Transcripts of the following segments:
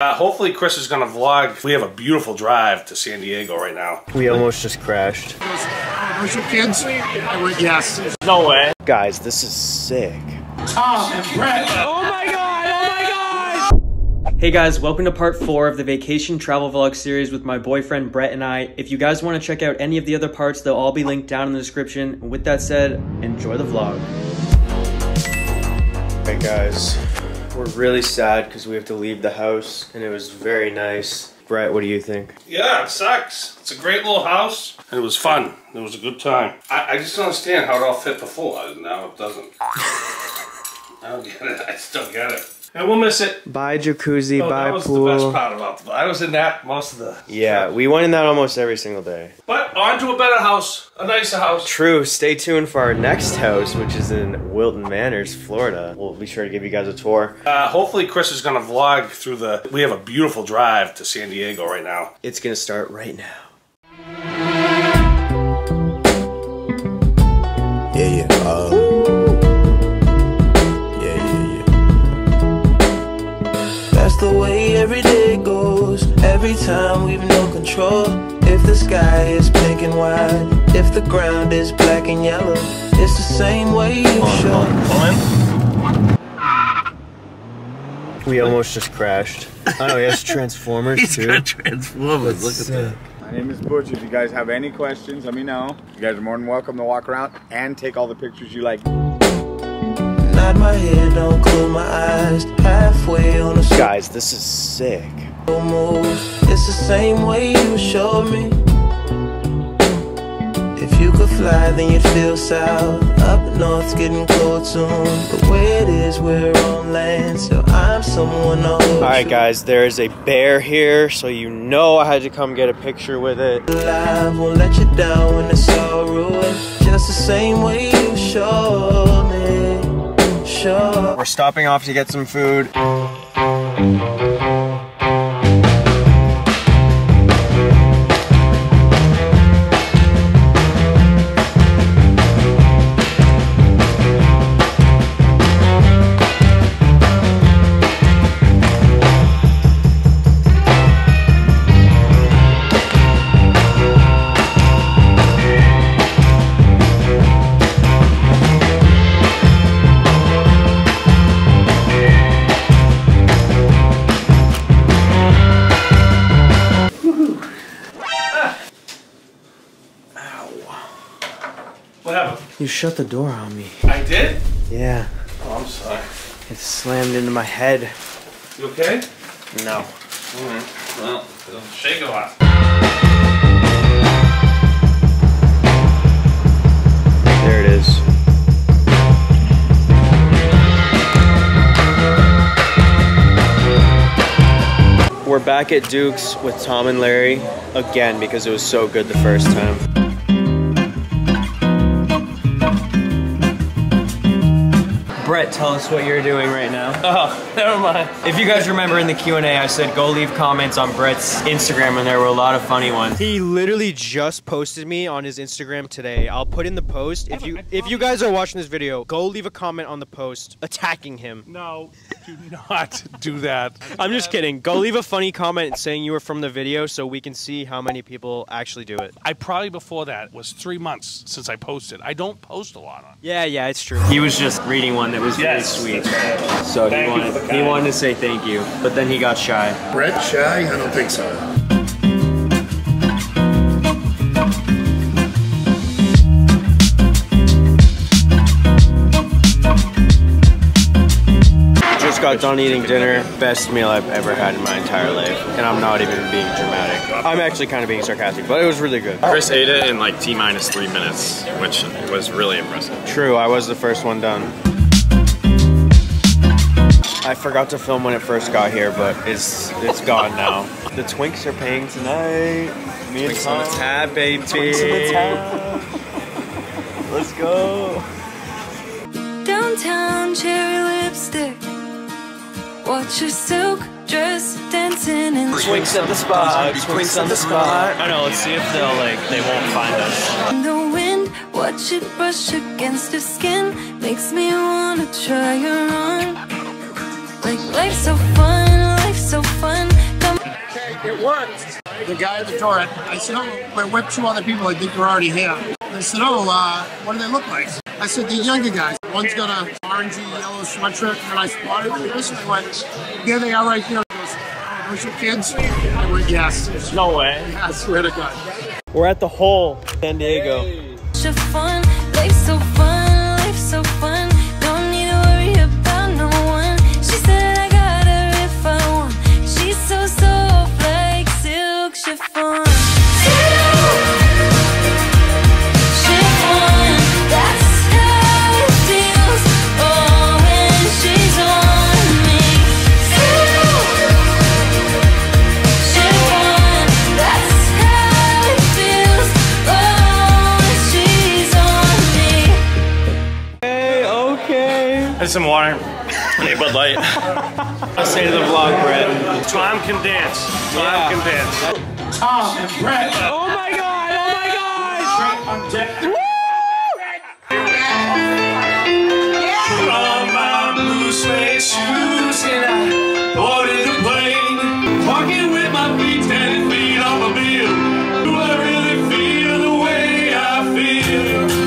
Hopefully Chris is gonna vlog. We have a beautiful drive to San Diego right now. We almost just crashed. There's your kids? I went, yes. No way. Guys, this is sick. Tom and Brett. Oh my god, oh my god! Hey guys, welcome to part 4 of the vacation travel vlog series with my boyfriend Brett and I. If you guys wanna check out any of the other parts, they'll all be linked down in the description. And with that said, enjoy the vlog. Hey guys. We're really sad because we have to leave the house, and it was very nice. Brett, what do you think? Yeah, it sucks. It's a great little house, and it was fun. It was a good time. I just don't understand how it all fit before, and now it doesn't. I don't get it. I still get it. And we'll miss it. Bye jacuzzi, oh, bye pool. That was the best part about it. I was in that most of the... Yeah, trip. We went in that almost every single day. But on to a better house, a nicer house. True, stay tuned for our next house, which is in Wilton Manors, Florida. We'll be sure to give you guys a tour. Hopefully Chris is gonna vlog through the... We have a beautiful drive to San Diego right now. It's gonna start right now. Yeah, yeah, the way every day goes, every time we've no control. If the sky is pink and white, if the ground is black and yellow, it's the same way you show. We almost just crashed. Oh, he has Transformers He's too. Got Transformers. Look at that. My name is Butch. If you guys have any questions, let me know. You guys are more than welcome to walk around and take all the pictures you like. Nod my head, don't close my eyes. Halfway on the guys, this is sick. It's the same way you showed me. If you could fly, then you'd feel south. Up north's getting cold soon. The way it is, we're on land, so I'm someone else. Alright guys, there is a bear here, so you know I had to come get a picture with it. Life won't let you down when it's all ruined. Just the same way you showed me. We're stopping off to get some food. You shut the door on me. I did? Yeah. Oh, I'm sorry. It slammed into my head. You okay? No. Mm-hmm. Well, it'll shake a lot. There it is. We're back at Duke's with Tom and Larry again because it was so good the first time. Brett, tell us what you're doing right now. Oh, never mind. If you guys remember in the Q&A, I said go leave comments on Brett's Instagram, and there were a lot of funny ones. He literally just posted me on his Instagram today. I'll put in the post. If you guys are watching this video, go leave a comment on the post attacking him. No, do not do that. I'm just kidding. Go leave a funny comment saying you were from the video so we can see how many people actually do it. I probably before that was 3 months since I posted. I don't post a lot on it. Yeah, yeah, it's true. He was just reading one that it was really sweet. Right. So he wanted to say thank you, but then he got shy. Brett shy? I don't think so. Just got done eating dinner. Best meal I've ever had in my entire life. And I'm not even being dramatic. I'm actually kind of being sarcastic, but it was really good. Chris ate it in like T-minus 3 minutes, which was really impressive. True, I was the first one done. I forgot to film when it first got here, but it's gone now. The Twinks are paying tonight. Me and Twinks Tom. On the tab, baby. Twinks on the tab. Let's go. Downtown cherry lipstick. Watch your silk dress dancing in Twinks at the spot. Twinks on the spot. I know. Let's see if they'll like. They won't find us. In the wind, watch it brush against your skin. Makes me wanna try your arm. Like life's so fun, life's so fun. Okay, it worked. The guy at the door, I said, oh, I whipped two other people I think were already here. They said, oh, what do they look like? I said, the younger guys. One's got an orangey yellow sweatshirt, and I spotted this, and I went, there they are right there. He goes, oh, those your kids? I went, yes. There's no way. Yeah, I swear to God. We're at the hole, San Diego. Hey. Fun, life's so fun, life's so fun. Don't need to worry about no one. She said I got her if I want. She's so soft like silk chiffon. Some water, and a Bud Light. I say to the vlog, Brett. Tom can dance. Tom can dance. Tom and Brett. Oh my God! Oh my God! Brett on deck. Woo! From my blue suede shoes, and I boarded the plane, walking with my feet 10 feet off a bill. Do I really feel the way I feel?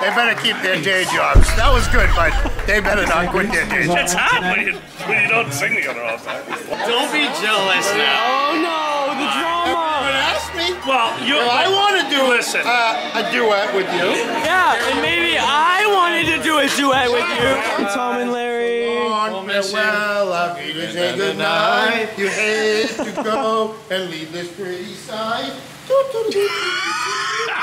They better keep their day jobs. That was good, but they better not quit their day jobs. It's hard when you don't sing together all the time. Don't be jealous now. Oh no, the drama. Everyone asked me. Well, I want to do a duet with you. Yeah, and maybe I wanted to do a duet with you. Tom and Larry. On farewell, I'll be to say goodnight. You hate to go and leave this pretty side.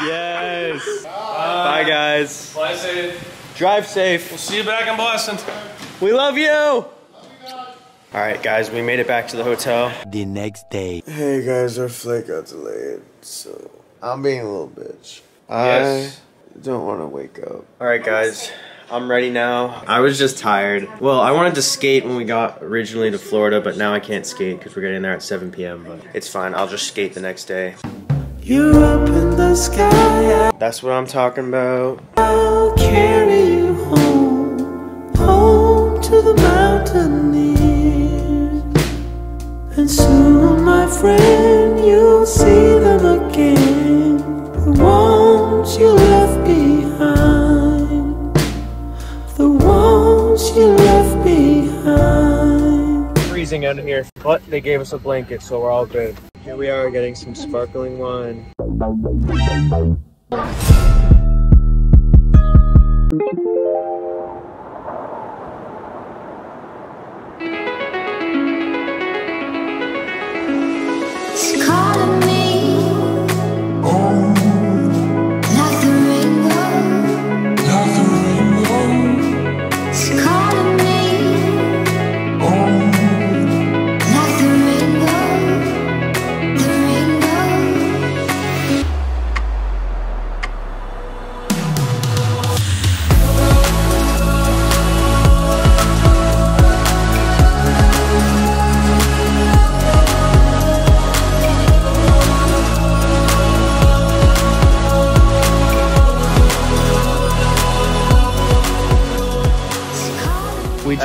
Yes. Bye guys. Fly safe. Drive safe. We'll see you back in Boston. We love you. Love you guys. All right, guys. We made it back to the hotel. The next day. Hey guys, our flight got delayed, so I'm being a little bitch. Yes. I don't want to wake up. All right, guys. I'm ready now. I was just tired. Well, I wanted to skate when we got originally to Florida, but now I can't skate because we're getting there at 7 p.m. But it's fine. I'll just skate the next day. You're up in the sky. That's what I'm talking about. I'll carry you home, home to the mountaineers. And soon, my friend, you'll see them again. The ones you left behind. The ones you left behind. Freezing out here, but they gave us a blanket, so we're all good. Here we are getting some sparkling wine.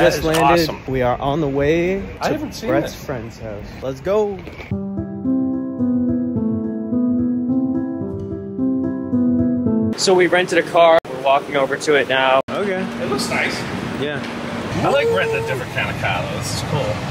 Just landed. Awesome. We are on the way to Brett's friend's house. Let's go. So we rented a car. We're walking over to it now. Okay. It looks nice. Yeah. I like renting a different kind of car though. This is cool.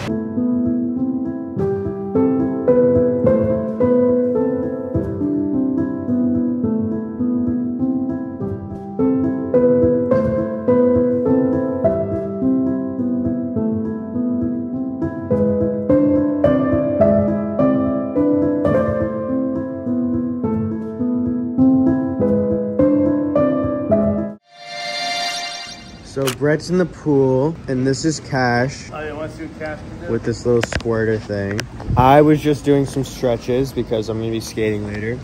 So Brett's in the pool, and this is Cash. Oh, you want to see what Cash can do? With this little squirter thing. I was just doing some stretches because I'm gonna be skating later.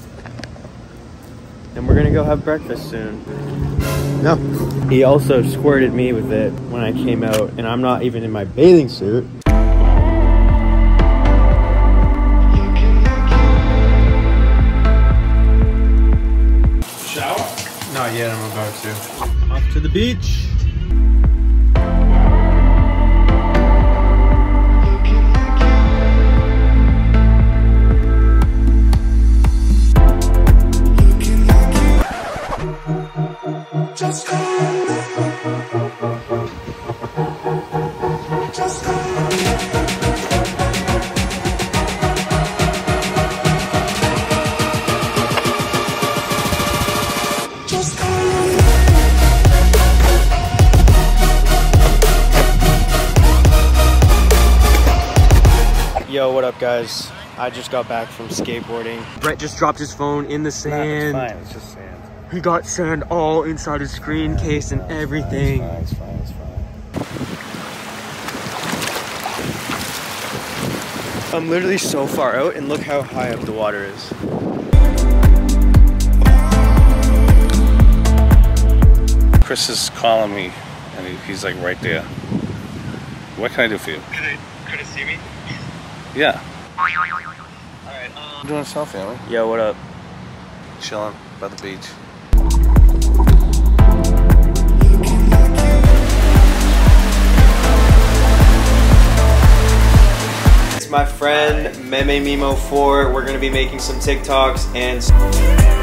And we're gonna go have breakfast soon. No. He also squirted me with it when I came out, and I'm not even in my bathing suit. Shower? Not yet, I'm about to. Off to the beach. Yo, what up, guys? I just got back from skateboarding. Brett just dropped his phone in the sand. Nah, it's fine, it's just sand. He got sand all inside his screen case and everything. It's fine, it's fine, it's fine. I'm literally so far out, and look how high up the water is. Chris is calling me, and he's like right there. What can I do for you? Could they see me? Yeah. Alright, I'm doing a selfie, man. Yeah, what up? Chilling by the beach. It's my friend Meme Mimo4. We're gonna be making some TikToks and